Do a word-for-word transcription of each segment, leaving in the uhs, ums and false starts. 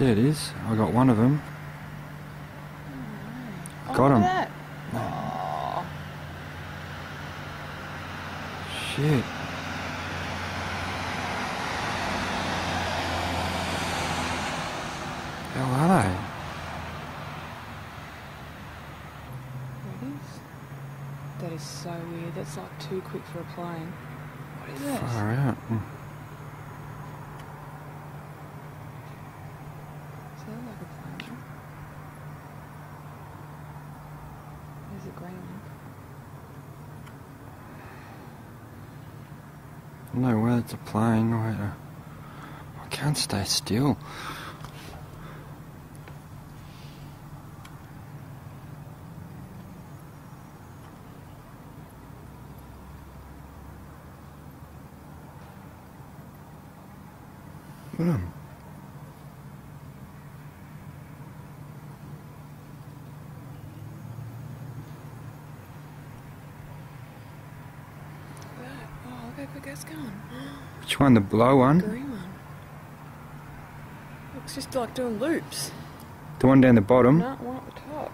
There it is. I got one of them. Oh, got him. Oh. Shit. How are they? That is, that is so weird. That's like too quick for a plane. What is this? Far out. No way, it's a plane. I can't stay still. Mm. Which one? The blow one? The green one. Looks just like doing loops. The one down the bottom? No, one at the top.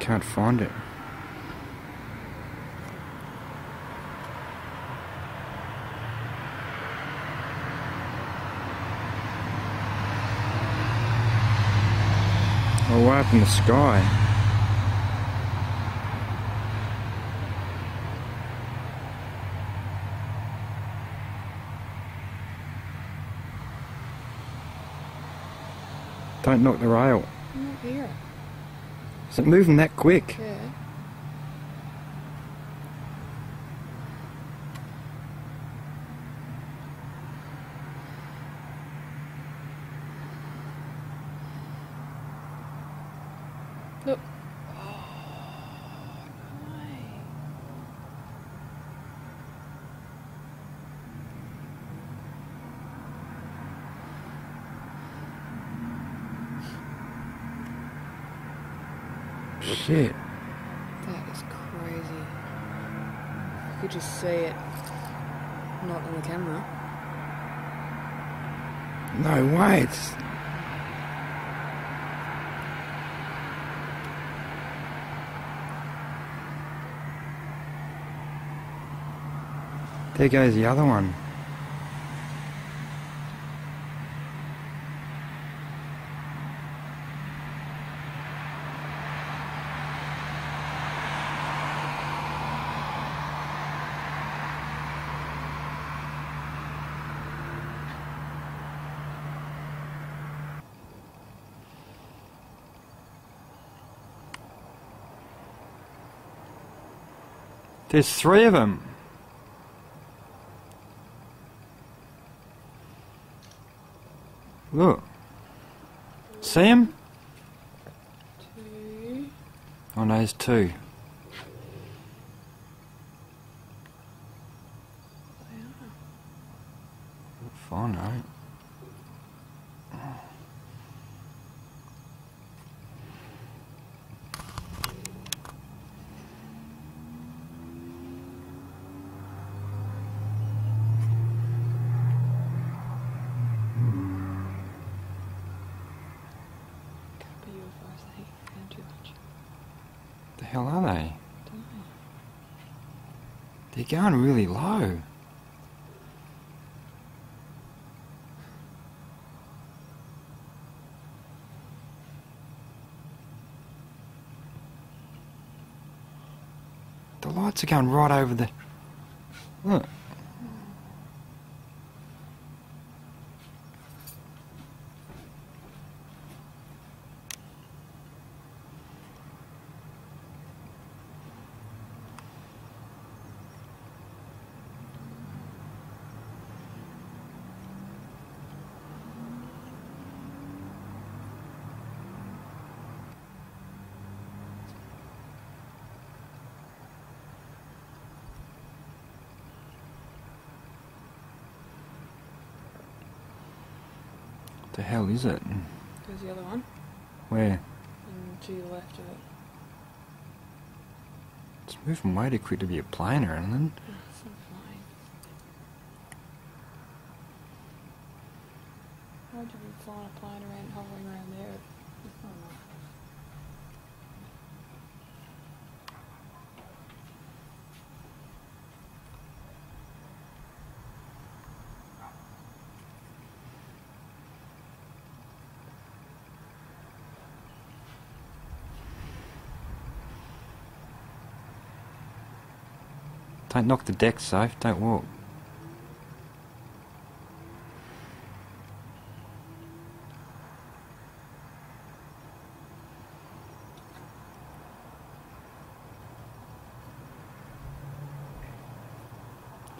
Can't find it. Oh, way up in the sky. Don't knock the rail. I'm not here. Is it moving that quick? Yeah. Look. Oh, shit. That is crazy. You could just see it. Not on the camera. No way, it's... There goes the other one. There's three of them. Look. See him? Two. Oh no, there's two. They are. Fine, right? Hell are they? They're going really low. The lights are going right over the... Look. What the hell is it? There's the other one. Where? And to the left of it. It's moving way too quick to be a plane or anything. Oh, it's not flying. hard to be flying a plane around, hovering around there. Don't knock the deck, safe. Don't walk.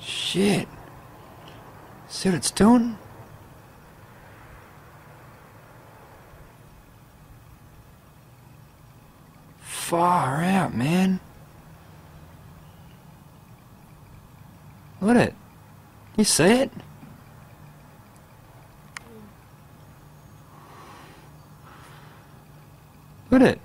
Shit. See what it's doing? Far out, man. Look at it. You see it? Look at it.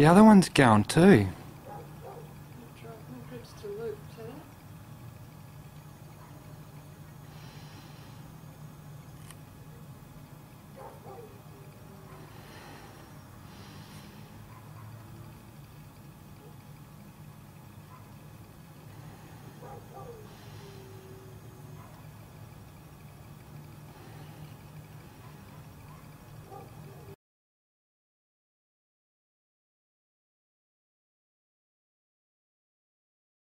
The other one's going too.